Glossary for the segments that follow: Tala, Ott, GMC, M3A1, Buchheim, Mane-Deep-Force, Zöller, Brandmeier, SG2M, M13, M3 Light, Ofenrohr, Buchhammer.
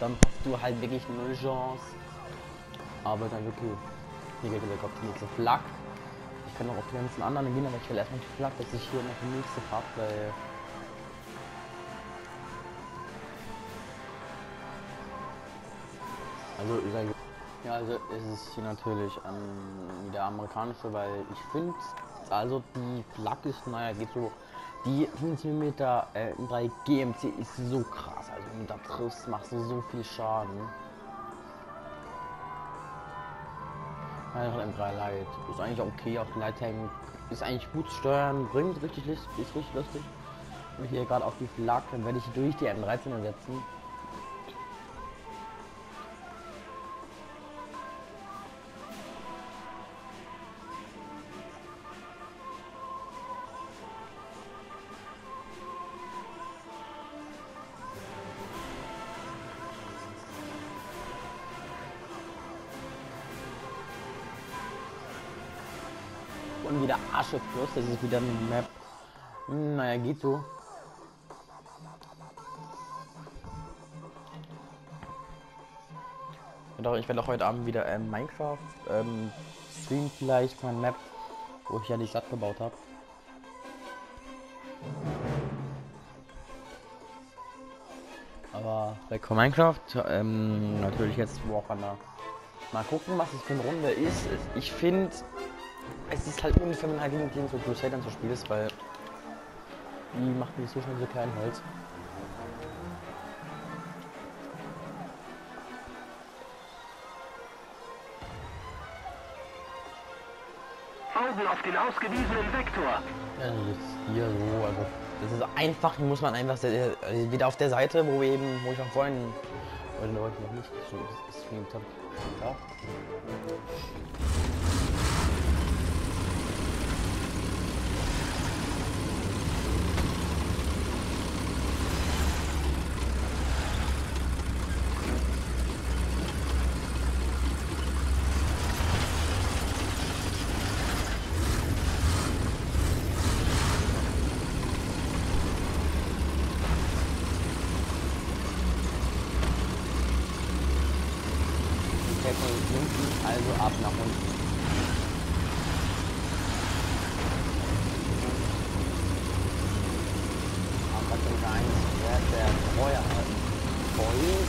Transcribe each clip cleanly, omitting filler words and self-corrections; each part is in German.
dann hast du halt wirklich null Chance. Aber dann wirklich mega Glück auf die nächste Flak. Ich kann auch auf die ganzen anderen gehen, aber ich will erstmal die Flak, dass ich hier noch die nächste Fahrt, weil ja, also ist es hier natürlich der amerikanische, weil ich finde, also die Flak ist, naja, geht so, die 5mm bei GMC ist so krass, also wenn du da triffst, machst du so viel Schaden. Also M3 Light ist eigentlich okay, auf den Lighthang ist eigentlich gut zu steuern, bringt richtig Licht, ist richtig lustig. Und hier gerade auf die Flak, dann werde ich durch die M13 ersetzen. Und wieder Asche Plus, das ist wieder eine Map. Naja, geht so. Doch, ich werde auch heute Abend wieder Minecraft streamen, vielleicht meine Map, wo ich ja die Stadt gebaut habe. Aber weg von Minecraft, natürlich jetzt Warhammer. Mal gucken, was es für eine Runde ist. Ich finde, es ist halt ungefähr, wenn man halt gegen so Crusadern zu spielen ist, weil die machen nicht so schnell so klein Holz. Augen auf den ausgewiesenen Vektor. Ja, das ist hier so, also das ist einfach, muss man einfach wieder auf der Seite, wo wir eben, wo ich auch vorhin oder heute noch nicht gestreamt habe. Ja. Also ab nach unten. Aber das ist ein Wert, der Feuer hat. Feuer.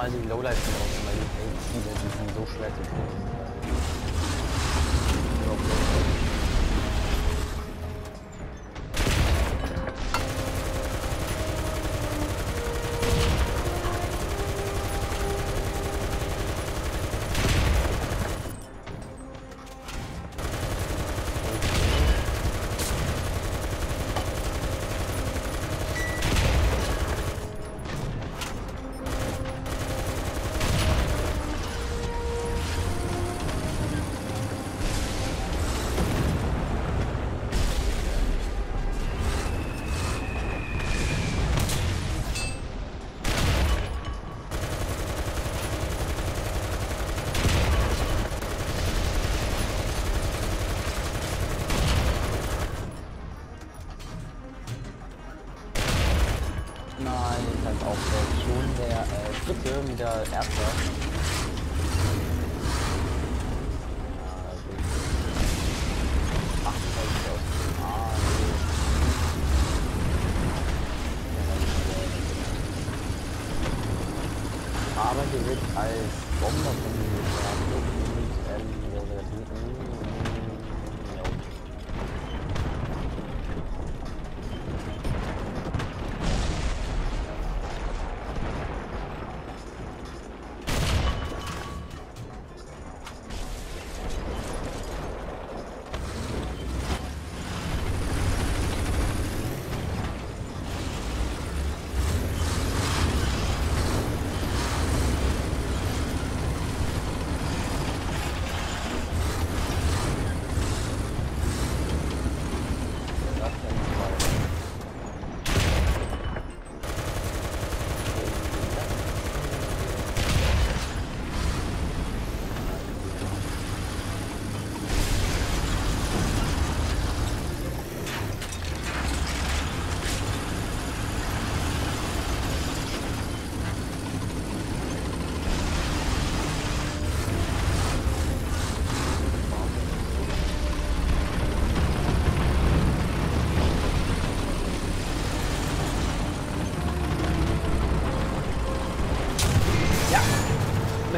Also die Lowlights sind auch, weil die sind so schwer zu kriegen. Der erste. Ja, also aber hier wird als Bomber von mir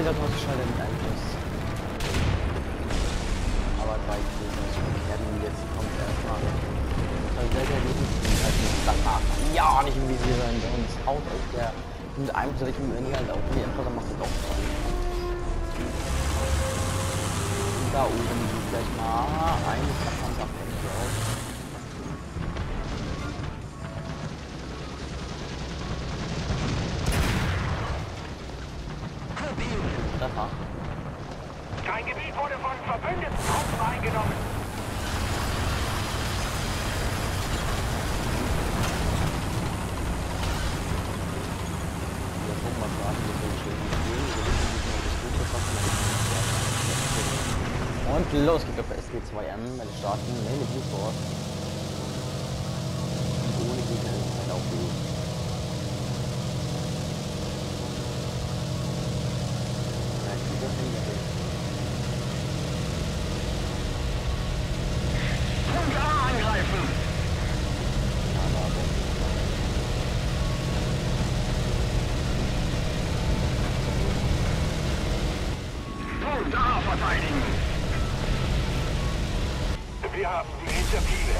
bin da drauf geschaltet mit Einfluss. Aber bei diesem Verkehren jetzt kommt erstmal. Das ist sehr, sehr gut. Ja, nicht im Visier sein, und das Auto ist der. Mit einem direkt im Ende halt auch. Die Entweder macht es auch. Und da oben gleich mal eines davon abhängt. Dein Gebiet wurde von verbündeten Truppen eingenommen. Wir gucken mal gerade, wie wir stehen. Wir wissen, wie wir das gut verpassen. Und los geht's auf SG2M, meine Starten, Mane-Deep-Force. Und ohne Gegner ist es halt auch gut. Wir haben die Initiative.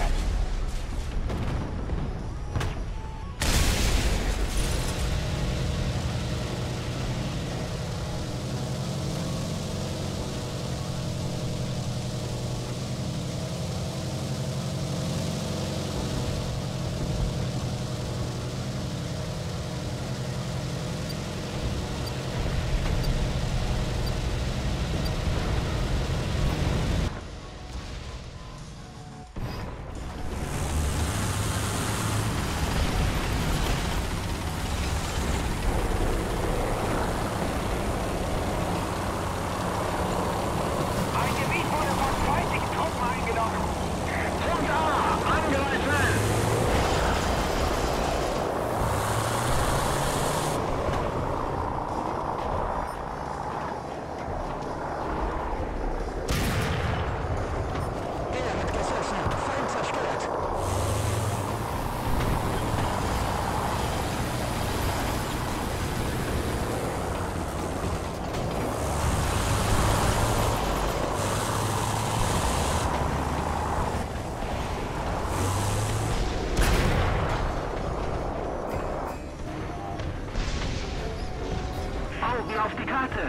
Auf die Karte.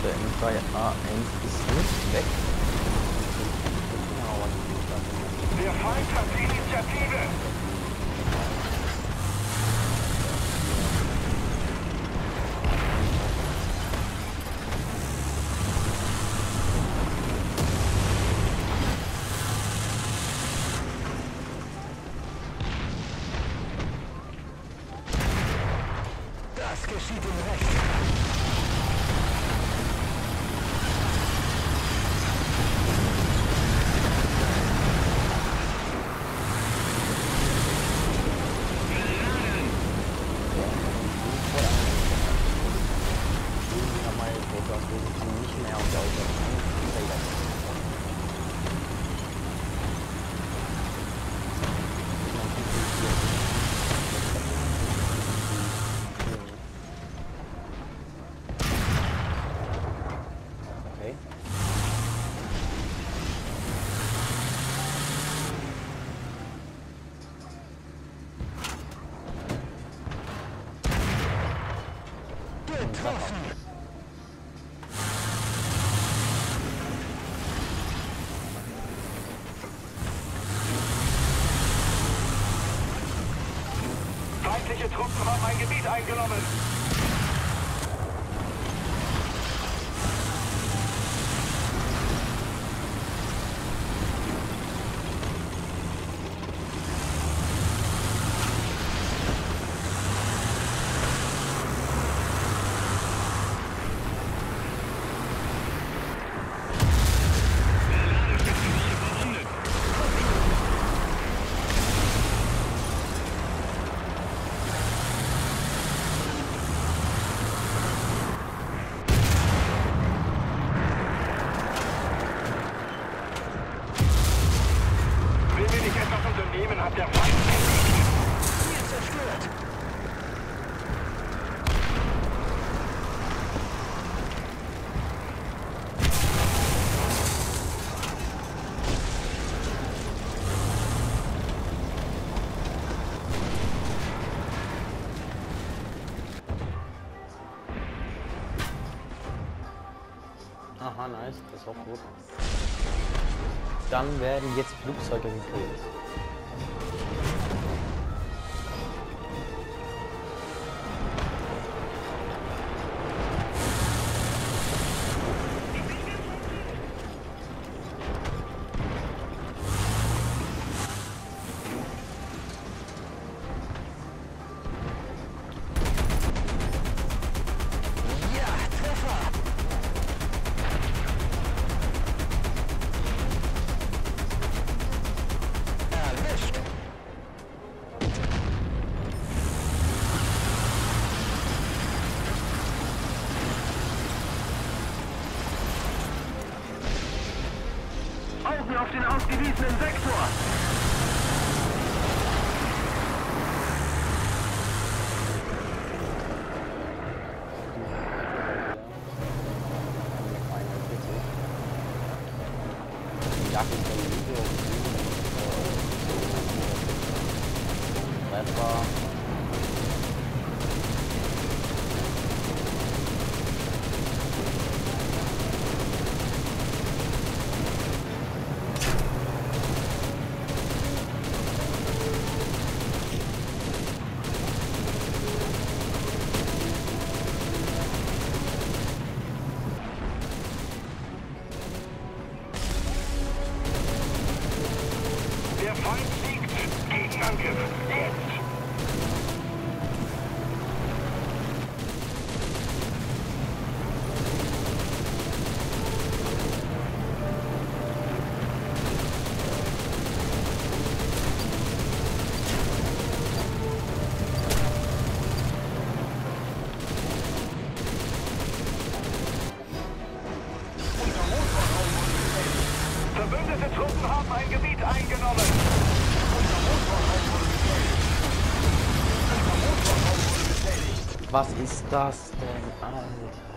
M3A1 ist nicht weg. Der Feind hat die Initiative. Das geschieht im Recht. Gebiet eingenommen. Aha, nice, das ist auch gut. Dann werden jetzt Flugzeuge gekriegt. Auf den ausgewiesenen Sektor! Was ist das denn, Alter?